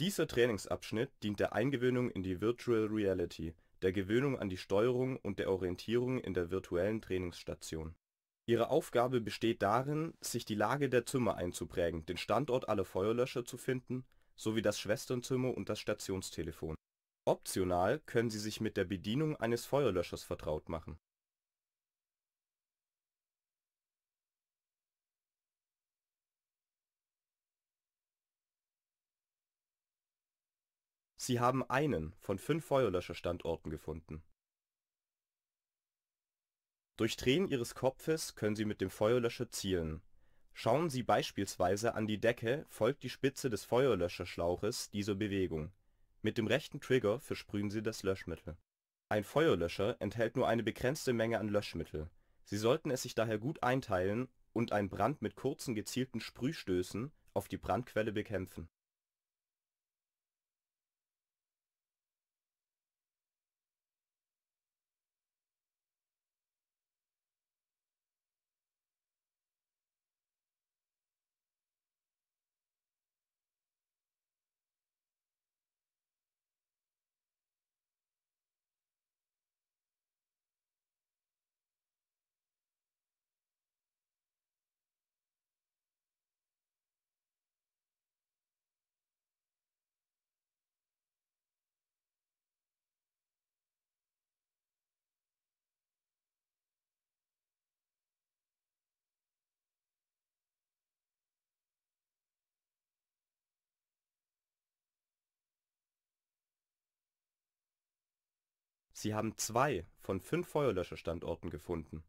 Dieser Trainingsabschnitt dient der Eingewöhnung in die Virtual Reality, der Gewöhnung an die Steuerung und der Orientierung in der virtuellen Trainingsstation. Ihre Aufgabe besteht darin, sich die Lage der Zimmer einzuprägen, den Standort aller Feuerlöscher zu finden, sowie das Schwesternzimmer und das Stationstelefon. Optional können Sie sich mit der Bedienung eines Feuerlöschers vertraut machen. Sie haben einen von 5 Feuerlöscherstandorten gefunden. Durch Drehen Ihres Kopfes können Sie mit dem Feuerlöscher zielen. Schauen Sie beispielsweise an die Decke, folgt die Spitze des Feuerlöscherschlauches dieser Bewegung. Mit dem rechten Trigger versprühen Sie das Löschmittel. Ein Feuerlöscher enthält nur eine begrenzte Menge an Löschmittel. Sie sollten es sich daher gut einteilen und einen Brand mit kurzen gezielten Sprühstößen auf die Brandquelle bekämpfen. Sie haben 2 von 5 Feuerlöscherstandorten gefunden.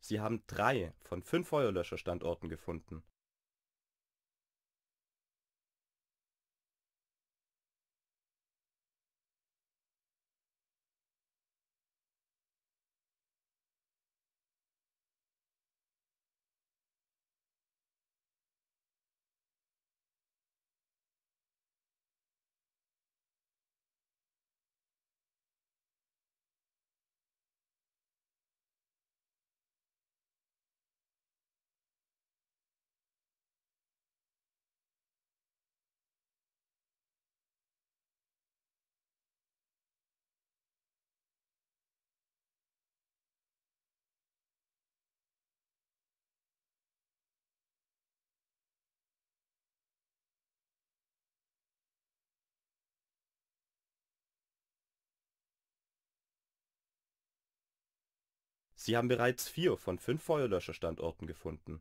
Sie haben 3 von 5 Feuerlöscherstandorten gefunden. Sie haben bereits 4 von 5 Feuerlöscherstandorten gefunden.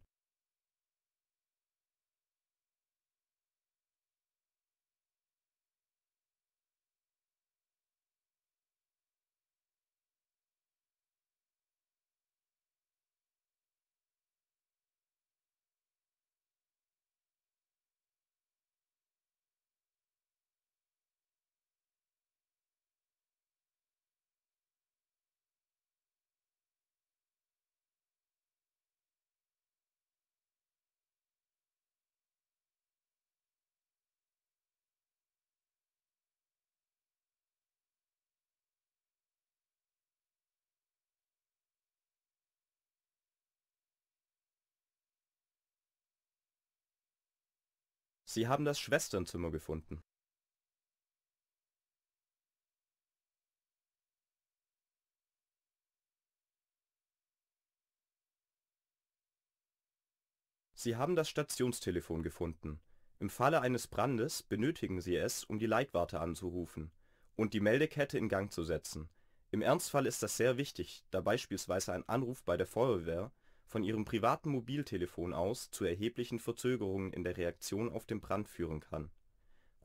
Sie haben das Schwesternzimmer gefunden. Sie haben das Stationstelefon gefunden. Im Falle eines Brandes benötigen Sie es, um die Leitwarte anzurufen und die Meldekette in Gang zu setzen. Im Ernstfall ist das sehr wichtig, da beispielsweise ein Anruf bei der Feuerwehr von Ihrem privaten Mobiltelefon aus zu erheblichen Verzögerungen in der Reaktion auf den Brand führen kann.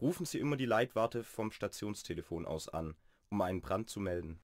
Rufen Sie immer die Leitwarte vom Stationstelefon aus an, um einen Brand zu melden.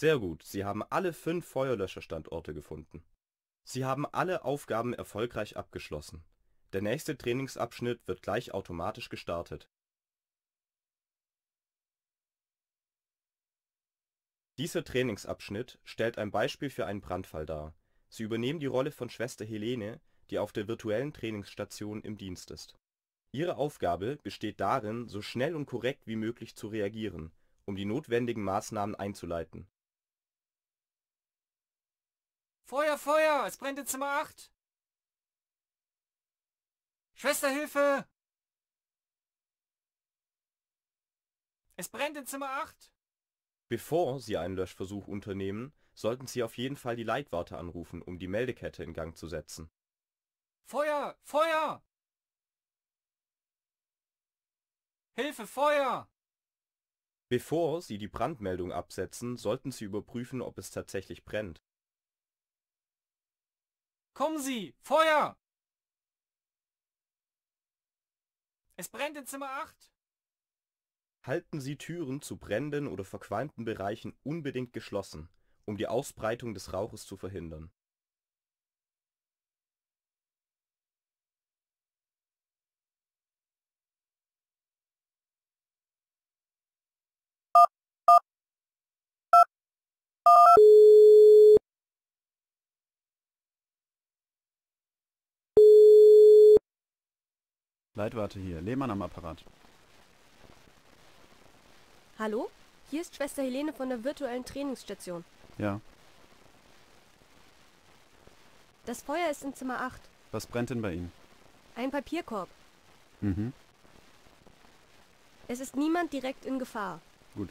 Sehr gut, Sie haben alle 5 Feuerlöscherstandorte gefunden. Sie haben alle Aufgaben erfolgreich abgeschlossen. Der nächste Trainingsabschnitt wird gleich automatisch gestartet. Dieser Trainingsabschnitt stellt ein Beispiel für einen Brandfall dar. Sie übernehmen die Rolle von Schwester Helene, die auf der virtuellen Trainingsstation im Dienst ist. Ihre Aufgabe besteht darin, so schnell und korrekt wie möglich zu reagieren, um die notwendigen Maßnahmen einzuleiten. Feuer, Feuer! Es brennt in Zimmer 8! Schwester, Hilfe! Es brennt in Zimmer 8! Bevor Sie einen Löschversuch unternehmen, sollten Sie auf jeden Fall die Leitwarte anrufen, um die Meldekette in Gang zu setzen. Feuer! Feuer! Hilfe, Feuer! Bevor Sie die Brandmeldung absetzen, sollten Sie überprüfen, ob es tatsächlich brennt. Kommen Sie! Feuer! Es brennt in Zimmer 8! Halten Sie Türen zu brennenden oder verqualmten Bereichen unbedingt geschlossen, um die Ausbreitung des Rauches zu verhindern. Leitwarte hier, Lehmann am Apparat. Hallo? Hier ist Schwester Helene von der virtuellen Trainingsstation. Ja. Das Feuer ist in Zimmer 8. Was brennt denn bei Ihnen? Ein Papierkorb. Mhm. Es ist niemand direkt in Gefahr. Gut.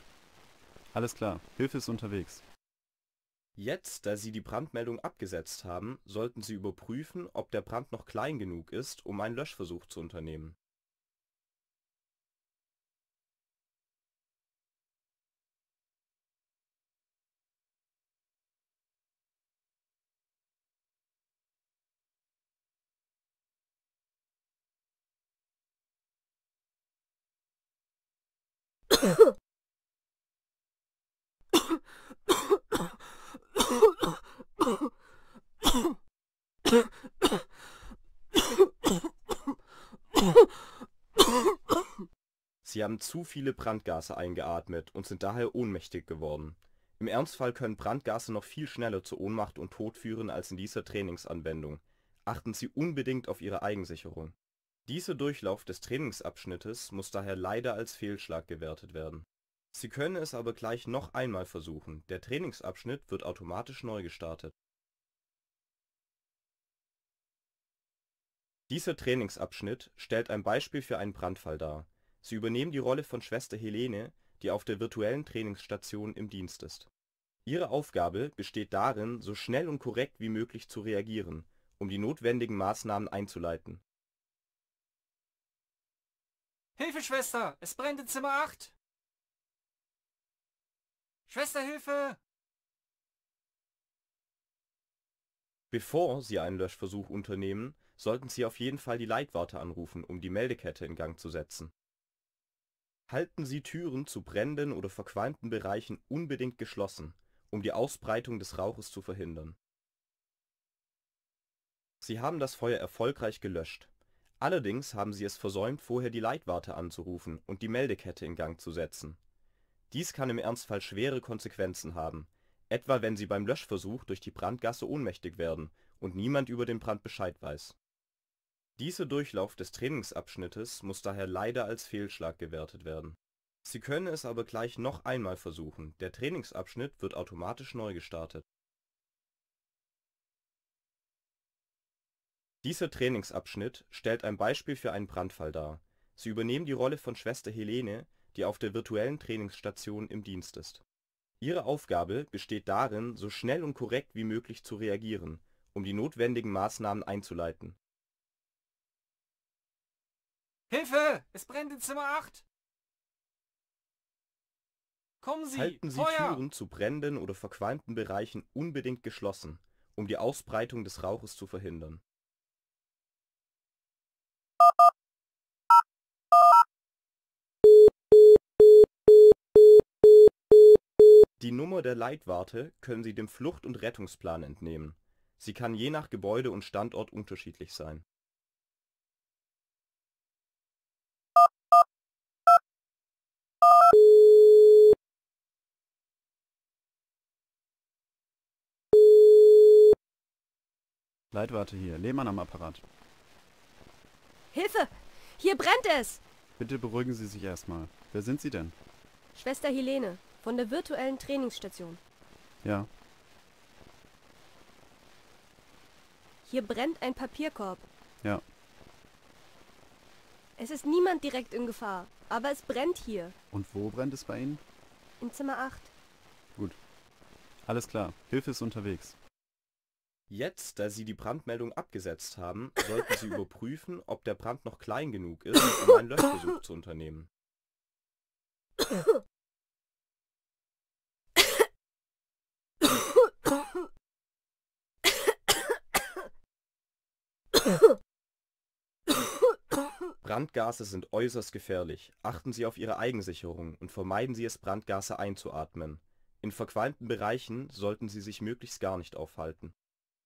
Alles klar, Hilfe ist unterwegs. Jetzt, da Sie die Brandmeldung abgesetzt haben, sollten Sie überprüfen, ob der Brand noch klein genug ist, um einen Löschversuch zu unternehmen. Sie haben zu viele Brandgase eingeatmet und sind daher ohnmächtig geworden. Im Ernstfall können Brandgase noch viel schneller zu Ohnmacht und Tod führen als in dieser Trainingsanwendung. Achten Sie unbedingt auf Ihre Eigensicherung. Dieser Durchlauf des Trainingsabschnittes muss daher leider als Fehlschlag gewertet werden. Sie können es aber gleich noch einmal versuchen. Der Trainingsabschnitt wird automatisch neu gestartet. Dieser Trainingsabschnitt stellt ein Beispiel für einen Brandfall dar. Sie übernehmen die Rolle von Schwester Helene, die auf der virtuellen Trainingsstation im Dienst ist. Ihre Aufgabe besteht darin, so schnell und korrekt wie möglich zu reagieren, um die notwendigen Maßnahmen einzuleiten. Hilfe, Schwester! Es brennt in Zimmer 8! Schwester, Hilfe! Bevor Sie einen Löschversuch unternehmen, sollten Sie auf jeden Fall die Leitwarte anrufen, um die Meldekette in Gang zu setzen. Halten Sie Türen zu brennenden oder verqualmten Bereichen unbedingt geschlossen, um die Ausbreitung des Rauches zu verhindern. Sie haben das Feuer erfolgreich gelöscht. Allerdings haben Sie es versäumt, vorher die Leitwarte anzurufen und die Meldekette in Gang zu setzen. Dies kann im Ernstfall schwere Konsequenzen haben, etwa wenn Sie beim Löschversuch durch die Brandgasse ohnmächtig werden und niemand über den Brand Bescheid weiß. Dieser Durchlauf des Trainingsabschnittes muss daher leider als Fehlschlag gewertet werden. Sie können es aber gleich noch einmal versuchen. Der Trainingsabschnitt wird automatisch neu gestartet. Dieser Trainingsabschnitt stellt ein Beispiel für einen Brandfall dar. Sie übernehmen die Rolle von Schwester Helene, die auf der virtuellen Trainingsstation im Dienst ist. Ihre Aufgabe besteht darin, so schnell und korrekt wie möglich zu reagieren, um die notwendigen Maßnahmen einzuleiten. Hilfe! Es brennt in Zimmer 8! Kommen Sie! Halten Sie Feuer! Türen zu brennenden oder verqualmten Bereichen unbedingt geschlossen, um die Ausbreitung des Rauches zu verhindern. Die Nummer der Leitwarte können Sie dem Flucht- und Rettungsplan entnehmen. Sie kann je nach Gebäude und Standort unterschiedlich sein. Leitwarte hier, Lehmann am Apparat. Hilfe! Hier brennt es! Bitte beruhigen Sie sich erstmal. Wer sind Sie denn? Schwester Helene, von der virtuellen Trainingsstation. Ja. Hier brennt ein Papierkorb. Ja. Es ist niemand direkt in Gefahr, aber es brennt hier. Und wo brennt es bei Ihnen? In Zimmer 8. Gut. Alles klar, Hilfe ist unterwegs. Jetzt, da Sie die Brandmeldung abgesetzt haben, sollten Sie überprüfen, ob der Brand noch klein genug ist, um einen Löschversuch zu unternehmen. Brandgase sind äußerst gefährlich. Achten Sie auf Ihre Eigensicherung und vermeiden Sie es, Brandgase einzuatmen. In verqualmten Bereichen sollten Sie sich möglichst gar nicht aufhalten.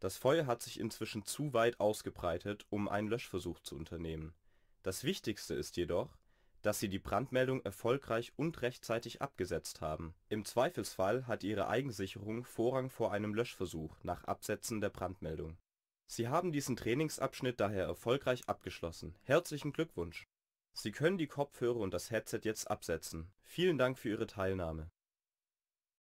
Das Feuer hat sich inzwischen zu weit ausgebreitet, um einen Löschversuch zu unternehmen. Das Wichtigste ist jedoch, dass Sie die Brandmeldung erfolgreich und rechtzeitig abgesetzt haben. Im Zweifelsfall hat Ihre Eigensicherung Vorrang vor einem Löschversuch nach Absetzen der Brandmeldung. Sie haben diesen Trainingsabschnitt daher erfolgreich abgeschlossen. Herzlichen Glückwunsch! Sie können die Kopfhörer und das Headset jetzt absetzen. Vielen Dank für Ihre Teilnahme.